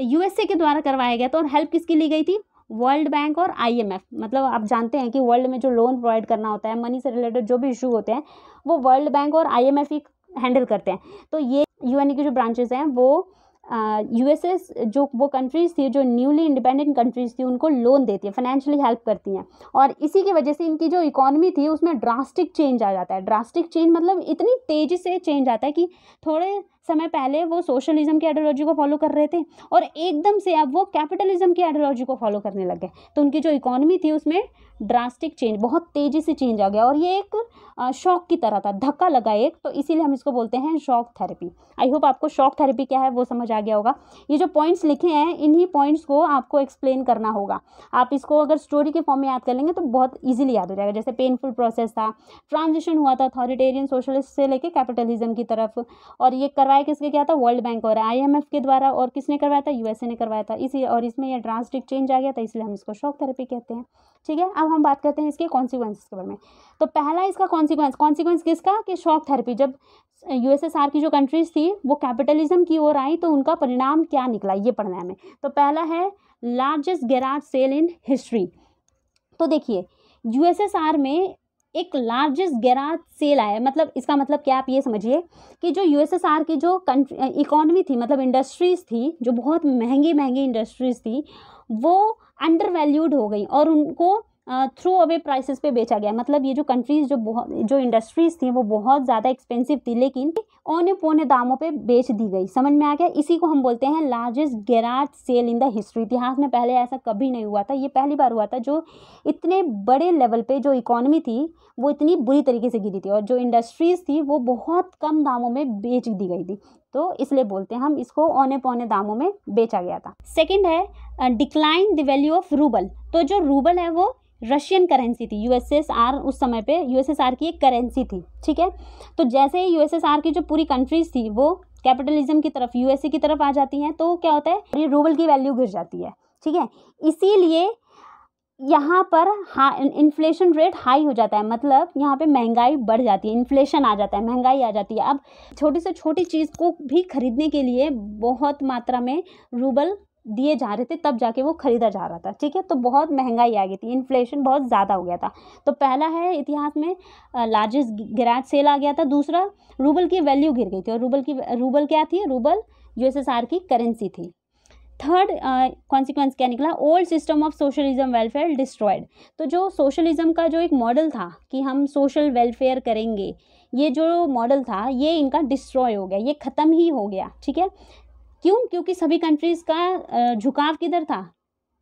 यूएसए के द्वारा करवाया गया था, और हेल्प किसकी ली गई थी? वर्ल्ड बैंक और आईएमएफ। मतलब आप जानते हैं कि वर्ल्ड में जो लोन प्रोवाइड करना होता है, मनी से रिलेटेड जो भी इशू होते हैं वो वर्ल्ड बैंक और आईएमएफ ही हैंडल करते हैं। तो ये यूएन की जो ब्रांचेस हैं वो यूएसएस जो वो कंट्रीज़ थी जो न्यूली इंडिपेंडेंट कंट्रीज़ थी उनको लोन देती है, फाइनेंशियली हेल्प करती हैं, और इसी की वजह से इनकी जो इकोनॉमी थी उसमें ड्रास्टिक चेंज आ जाता है। ड्रास्टिक चेंज मतलब इतनी तेज़ी से चेंज आता है कि थोड़े समय पहले वो सोशलिज्म की आइडियोलॉजी को फॉलो कर रहे थे और एकदम से अब वो कैपिटलिज्म की आइडियोलॉजी को फॉलो करने लग गए। तो उनकी जो इकोनॉमी थी उसमें ड्रास्टिक चेंज, बहुत तेज़ी से चेंज आ गया, और ये एक शॉक की तरह था, धक्का लगा एक, तो इसीलिए हम इसको बोलते हैं शॉक थेरेपी। आई होप आपको शॉक थेरेपी क्या है वो समझ आ गया होगा। ये जो पॉइंट्स लिखे हैं इन्हीं पॉइंट्स को आपको एक्सप्लेन करना होगा। आप इसको अगर स्टोरी के फॉर्म में याद कर लेंगे तो बहुत ईजिली याद हो जाएगा। जैसे पेनफुल प्रोसेस था, ट्रांजिशन हुआ था अथॉरिटेरियन सोशलिस्ट से लेकर कैपिटलिज्म की तरफ, और ये किसके क्या था? वर्ल्ड बैंक और आईएमएफ के द्वारा, और किसने करवाया था? यूएसए ने करवाया था। इसी और इसमें यह ड्रास्टिक चेंज आ गया था, इसलिए हम इसको शॉक थेरेपी कहते हैं। ठीक है, अब हम बात करते हैं इसके कॉन्सिक्वेंसेस के बारे में। तो पहला इसका कॉन्सिक्वेंस किसका कि शॉक थेरेपी, जब यूएसएसआर की जो कंट्रीज थी वो कैपिटलिज्म की ओर आई तो उनका परिणाम क्या निकला, ये पढ़ना है हमें। तो पहला है largest garage sale in history. तो देखिए यूएसएसआर में एक लार्जेस्ट गैराज सेल आया, मतलब इसका मतलब क्या, आप ये समझिए कि जो यूएसएसआर की जो इकोनॉमी थी, मतलब इंडस्ट्रीज़ थी जो बहुत महंगी महंगी इंडस्ट्रीज़ थी वो अंडर वैल्यूड हो गई और उनको थ्रू अवे प्राइसेस पे बेचा गया। मतलब ये जो कंट्रीज़ जो इंडस्ट्रीज़ थी वो बहुत ज़्यादा एक्सपेंसिव थी लेकिन औने पौने दामों पे बेच दी गई। समझ में आ गया? इसी को हम बोलते हैं largest garage sale in the history. इतिहास में पहले ऐसा कभी नहीं हुआ था, ये पहली बार हुआ था जो इतने बड़े लेवल पे जो इकोनॉमी थी वो इतनी बुरी तरीके से गिरी थी और जो इंडस्ट्रीज़ थी वो बहुत कम दामों में बेच दी गई थी, तो इसलिए बोलते हैं हम इसको औने पौने दामों में बेचा गया था। सेकेंड है decline the value of rouble. तो जो रूबल है वो रशियन करेंसी थी, यूएसएसआर उस समय पे यूएसएसआर की एक करेंसी थी। ठीक है, तो जैसे ही यूएसएसआर की जो पूरी कंट्रीज थी वो कैपिटलिज्म की तरफ यूएसए की तरफ आ जाती हैं तो क्या होता है, रूबल की वैल्यू गिर जाती है। ठीक है, इसीलिए यहाँ पर इन्फ्लेशन रेट हाई हो जाता है, मतलब यहाँ पे महंगाई बढ़ जाती है, इन्फ्लेशन आ जाता है, महंगाई आ जाती है। अब छोटी से छोटी चीज़ को भी खरीदने के लिए बहुत मात्रा में रूबल दिए जा रहे थे तब जाके वो खरीदा जा रहा था। ठीक है, तो बहुत महंगाई आ गई थी, इन्फ्लेशन बहुत ज़्यादा हो गया था। तो पहला है इतिहास में लार्जेस्ट गैराज सेल आ गया था। दूसरा, रूबल की वैल्यू गिर गई थी, और रूबल क्या थी? रूबल यूएसएसआर की करेंसी थी। थर्ड कॉन्सिक्वेंस क्या निकला? Old system of socialism welfare destroyed. तो जो सोशलिज्म का जो एक मॉडल था कि हम सोशल वेलफेयर करेंगे, ये जो मॉडल था ये इनका डिस्ट्रॉय हो गया, ये ख़त्म ही हो गया। ठीक है, क्यों? क्योंकि सभी कंट्रीज़ का झुकाव किधर था?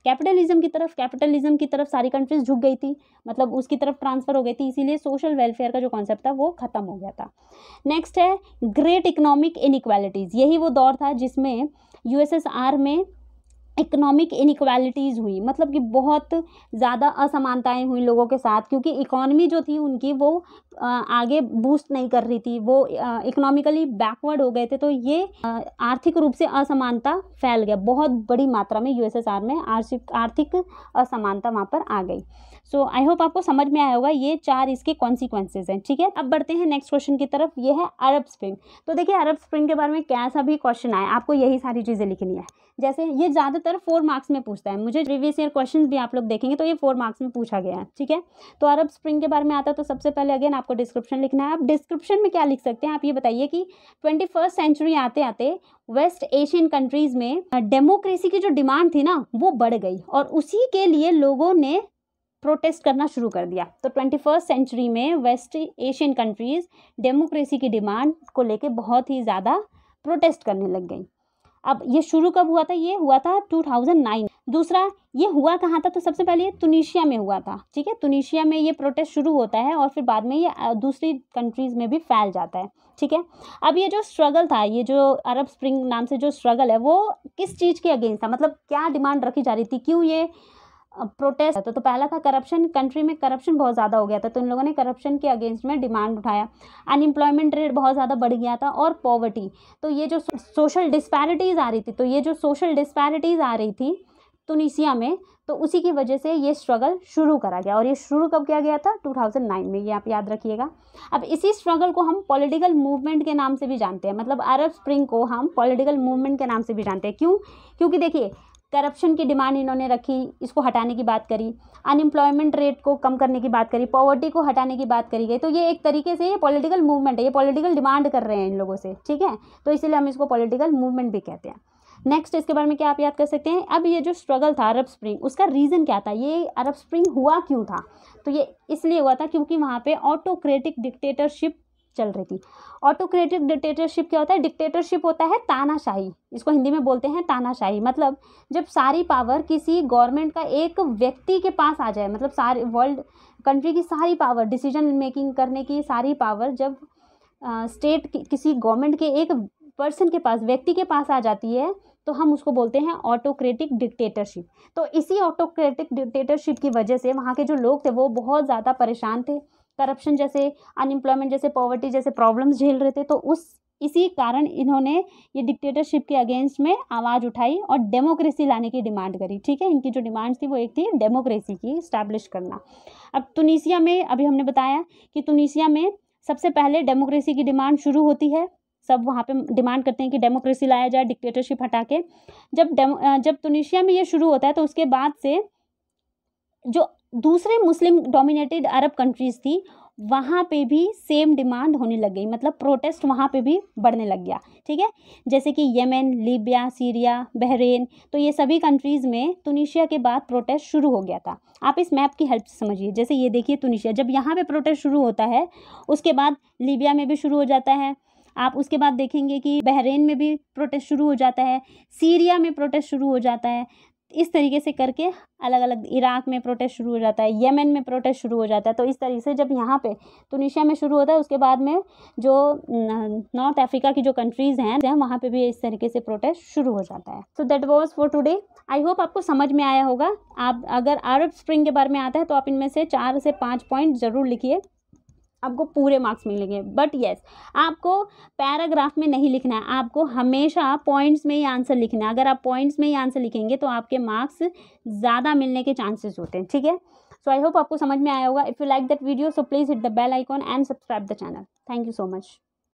कैपिटलिज्म की तरफ। कैपिटलिज्म की तरफ सारी कंट्रीज झुक गई थी, मतलब उसकी तरफ ट्रांसफ़र हो गई थी, इसीलिए सोशल वेलफेयर का जो कॉन्सेप्ट था वो ख़त्म हो गया था। नेक्स्ट है ग्रेट इकोनॉमिक इनइक्वालिटीज़। यही वो दौर था जिसमें यूएसएसआर में इकोनॉमिक इनइक्वालिटीज़ हुई, मतलब कि बहुत ज़्यादा असमानताएं हुई लोगों के साथ, क्योंकि इकोनॉमी जो थी उनकी वो आगे बूस्ट नहीं कर रही थी, वो इकोनॉमिकली बैकवर्ड हो गए थे, तो ये आर्थिक रूप से असमानता फैल गया बहुत बड़ी मात्रा में। यूएसएसआर में आर्थिक असमानता वहाँ पर आ गई। सो आई होप आपको समझ में आया होगा, ये चार इसके कॉन्सिक्वेंसेज हैं। ठीक है, अब बढ़ते हैं नेक्स्ट क्वेश्चन की तरफ, ये है अरब स्प्रिंग। तो देखिए अरब स्प्रिंग के बारे में कैसा भी क्वेश्चन आए आपको यही सारी चीज़ें लिखनी है। जैसे ये ज़्यादातर 4 मार्क्स में पूछता है, मुझे प्रीवियस ईयर क्वेश्चन भी आप लोग देखेंगे तो ये 4 मार्क्स में पूछा गया है। ठीक है, तो अरब स्प्रिंग के बारे में आता है तो सबसे पहले अगेन आपको डिस्क्रिप्शन लिखना है। आप डिस्क्रिप्शन में क्या लिख सकते हैं, आप ये बताइए कि 21st सेंचुरी आते आते वेस्ट एशियन कंट्रीज़ में डेमोक्रेसी की जो डिमांड थी ना वो बढ़ गई और उसी के लिए लोगों ने प्रोटेस्ट करना शुरू कर दिया। तो 21st सेंचुरी में वेस्ट एशियन कंट्रीज़ डेमोक्रेसी की डिमांड को लेके बहुत ही ज़्यादा प्रोटेस्ट करने लग गई। अब ये शुरू कब हुआ था, ये हुआ था 2009। दूसरा, ये हुआ कहाँ था, तो सबसे पहले ये तुनिशिया में हुआ था, ठीक है। तुनिशिया में ये प्रोटेस्ट शुरू होता है और फिर बाद में ये दूसरी कंट्रीज़ में भी फैल जाता है, ठीक है। अब ये जो स्ट्रगल था, ये जो अरब स्प्रिंग नाम से जो स्ट्रगल है वो किस चीज़ के अगेंस्ट था, मतलब क्या डिमांड रखी जा रही थी, क्यों ये प्रोटेस्ट था। तो पहला था करप्शन, कंट्री में करप्शन बहुत ज़्यादा हो गया था तो इन लोगों ने करप्शन के अगेंस्ट में डिमांड उठाया। अनएम्प्लॉयमेंट रेट बहुत ज़्यादा बढ़ गया था और पॉवर्टी, तो ये जो सोशल डिस्पैरिटीज़ आ रही थी तुनिसिया में, तो उसी की वजह से ये स्ट्रगल शुरू करा गया। और ये शुरू कब किया गया था, 2009 में, ये आप याद रखिएगा। अब इसी स्ट्रगल को हम पॉलिटिकल मूवमेंट के नाम से भी जानते हैं, मतलब अरब स्प्रिंग को हम पॉलिटिकल मूवमेंट के नाम से भी जानते हैं। क्यों? क्योंकि देखिए करप्शन की डिमांड इन्होंने रखी, इसको हटाने की बात करी, अनएम्प्लॉयमेंट रेट को कम करने की बात करी, पॉवर्टी को हटाने की बात करी गई। तो ये एक तरीके से ये पॉलिटिकल मूवमेंट है, ये पॉलिटिकल डिमांड कर रहे हैं इन लोगों से, ठीक है। तो इसलिए हम इसको पॉलिटिकल मूवमेंट भी कहते हैं। नेक्स्ट, इसके बारे में क्या आप याद कर सकते हैं। अब ये जो स्ट्रगल था अरब स्प्रिंग, उसका रीज़न क्या था, ये अरब स्प्रिंग हुआ क्यों था, तो ये इसलिए हुआ था क्योंकि वहाँ पे ऑटोक्रेटिक डिक्टेटरशिप चल रही थी। ऑटोक्रेटिक डिक्टेटरशिप क्या होता है, डिक्टेटरशिप होता है तानाशाही, इसको हिंदी में बोलते हैं तानाशाही। मतलब जब सारी पावर किसी गवर्नमेंट का एक व्यक्ति के पास आ जाए, मतलब सारे वर्ल्ड कंट्री की सारी पावर, डिसीजन मेकिंग करने की सारी पावर जब स्टेट किसी गवर्नमेंट के एक पर्सन के पास, व्यक्ति के पास आ जाती है तो हम उसको बोलते हैं ऑटोक्रेटिक डिक्टेटरशिप। तो इसी ऑटोक्रेटिक डिक्टेटरशिप की वजह से वहाँ के जो लोग थे वो बहुत ज़्यादा परेशान थे, करप्शन जैसे, अनएम्प्लॉयमेंट जैसे, पॉवर्टी जैसे प्रॉब्लम्स झेल रहे थे। तो इसी कारण इन्होंने ये डिक्टेटरशिप के अगेंस्ट में आवाज़ उठाई और डेमोक्रेसी लाने की डिमांड करी, ठीक है। इनकी जो डिमांड थी वो एक थी डेमोक्रेसी की, इस्टेब्लिश करना। अब तुनिसिया में, अभी हमने बताया कि तुनिसिया में सबसे पहले डेमोक्रेसी की डिमांड शुरू होती है, सब वहाँ पे डिमांड करते हैं कि डेमोक्रेसी लाया जाए, डिक्टेटरशिप हटा के। जब तुनिसिया में ये शुरू होता है तो उसके बाद से जो दूसरे मुस्लिम डोमिनेटेड अरब कंट्रीज़ थी वहाँ पे भी सेम डिमांड होने लग गई, मतलब प्रोटेस्ट वहाँ पे भी बढ़ने लग गया, ठीक है। जैसे कि येमेन, लीबिया, सीरिया, बहरेन, तो ये सभी कंट्रीज़ में तुनिसिया के बाद प्रोटेस्ट शुरू हो गया था। आप इस मैप की हेल्प से समझिए, जैसे ये देखिए तुनिसिया, जब यहाँ पे प्रोटेस्ट शुरू होता है उसके बाद लीबिया में भी शुरू हो जाता है। आप उसके बाद देखेंगे कि बहरेन में भी प्रोटेस्ट शुरू हो जाता है, सीरिया में प्रोटेस्ट शुरू हो जाता है, इस तरीके से करके अलग अलग, इराक़ में प्रोटेस्ट शुरू हो जाता है, येमन में प्रोटेस्ट शुरू हो जाता है। तो इस तरीके से जब यहाँ पे तुनिसिया में शुरू होता है उसके बाद में जो नॉर्थ अफ्रीका की जो कंट्रीज़ हैं वहाँ पे भी इस तरीके से प्रोटेस्ट शुरू हो जाता है। So that was for today. I hope आपको समझ में आया होगा। आप अगर अरब स्प्रिंग के बारे में आता है तो आप इनमें से 4 से 5 पॉइंट ज़रूर लिखिए, आपको पूरे मार्क्स मिलेंगे। बट यस, आपको पैराग्राफ में नहीं लिखना है, आपको हमेशा पॉइंट्स में ही आंसर लिखना है। अगर आप पॉइंट्स में ही आंसर लिखेंगे तो आपके मार्क्स ज़्यादा मिलने के चांसेस होते हैं, ठीक है। सो आई होप आपको समझ में आया होगा। If you like that video so please hit the bell icon and subscribe the channel. Thank you so much.